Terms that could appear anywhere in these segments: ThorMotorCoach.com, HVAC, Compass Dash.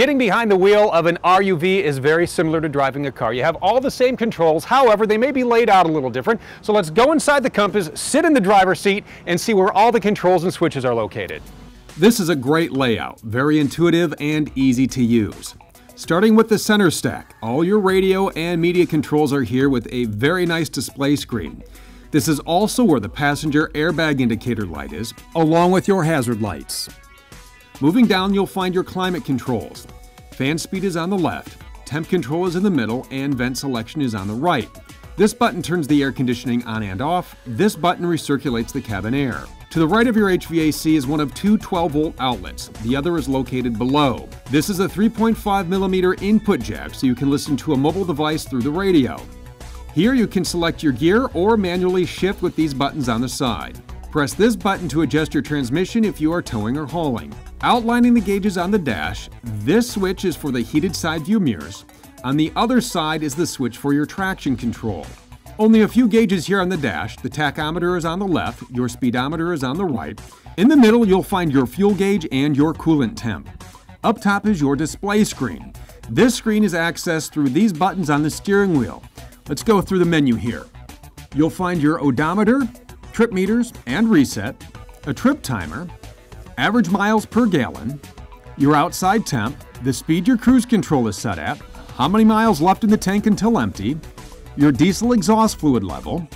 Getting behind the wheel of an RUV is very similar to driving a car. You have all the same controls, however, they may be laid out a little different. So let's go inside the Compass, sit in the driver's seat, and see where all the controls and switches are located. This is a great layout, very intuitive and easy to use. Starting with the center stack, all your radio and media controls are here with a very nice display screen. This is also where the passenger airbag indicator light is, along with your hazard lights. Moving down, you'll find your climate controls. Fan speed is on the left, temp control is in the middle, and vent selection is on the right. This button turns the air conditioning on and off. This button recirculates the cabin air. To the right of your HVAC is one of two 12-volt outlets. The other is located below. This is a 3.5mm input jack, so you can listen to a mobile device through the radio. Here you can select your gear or manually shift with these buttons on the side. Press this button to adjust your transmission if you are towing or hauling. Outlining the gauges on the dash, this switch is for the heated side view mirrors. On the other side is the switch for your traction control. Only a few gauges here on the dash. The tachometer is on the left, your speedometer is on the right. In the middle, you'll find your fuel gauge and your coolant temp. Up top is your display screen. This screen is accessed through these buttons on the steering wheel. Let's go through the menu here. You'll find your odometer, trip meters and reset, a trip timer, average miles per gallon, your outside temp, the speed your cruise control is set at, how many miles left in the tank until empty, your diesel exhaust fluid level,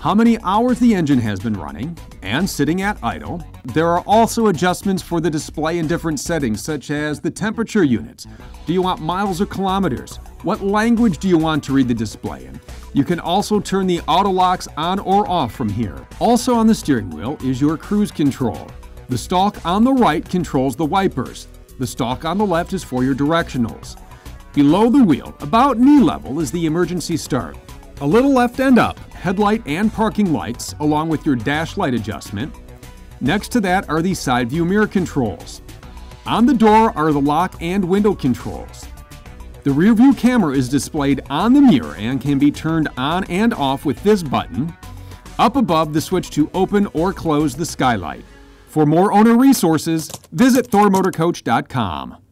how many hours the engine has been running, and sitting at idle. There are also adjustments for the display in different settings, such as the temperature units. Do you want miles or kilometers? What language do you want to read the display in? You can also turn the auto locks on or off from here. Also on the steering wheel is your cruise control. The stalk on the right controls the wipers. The stalk on the left is for your directionals. Below the wheel, about knee level, is the emergency start. A little left and up, headlight and parking lights, along with your dash light adjustment. Next to that are the side view mirror controls. On the door are the lock and window controls. The rear view camera is displayed on the mirror and can be turned on and off with this button. Up above, the switch to open or close the skylight. For more owner resources, visit ThorMotorCoach.com.